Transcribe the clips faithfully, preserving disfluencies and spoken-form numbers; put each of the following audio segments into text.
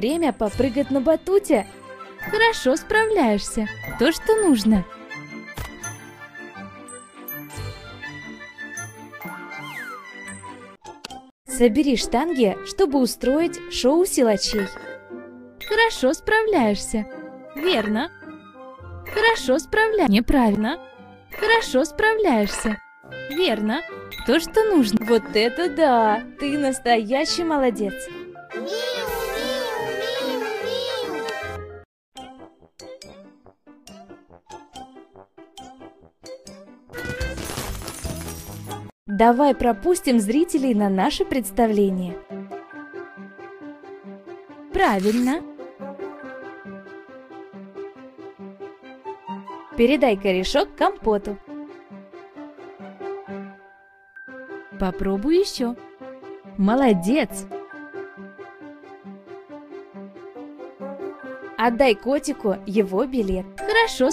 Время попрыгать на батуте. Хорошо справляешься. То, что нужно. Собери штанги, чтобы устроить шоу силачей. Хорошо справляешься. Верно. Хорошо справляешься. Неправильно. Хорошо справляешься. Верно. То, что нужно. Вот это да! Ты настоящий молодец. Давай пропустим зрителей на наше представление. Правильно. Передай корешок компоту. Попробуй еще. Молодец. Отдай котику его билет. Хорошо.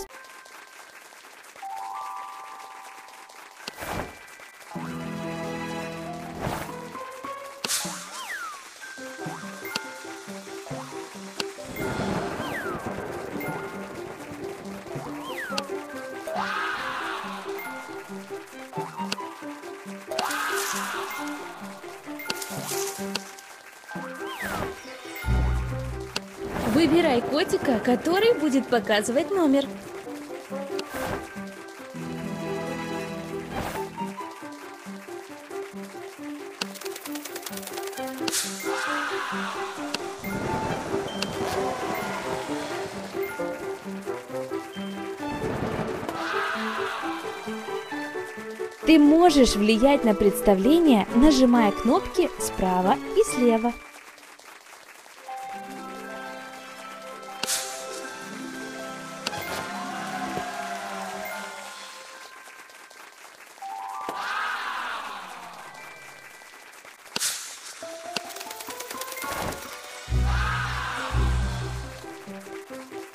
Выбирай котика, который будет показывать номер. Ты можешь влиять на представление, нажимая кнопки справа и слева.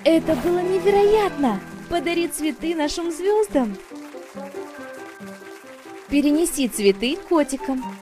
Это было невероятно! Подари цветы нашим звездам! Перенеси цветы котикам!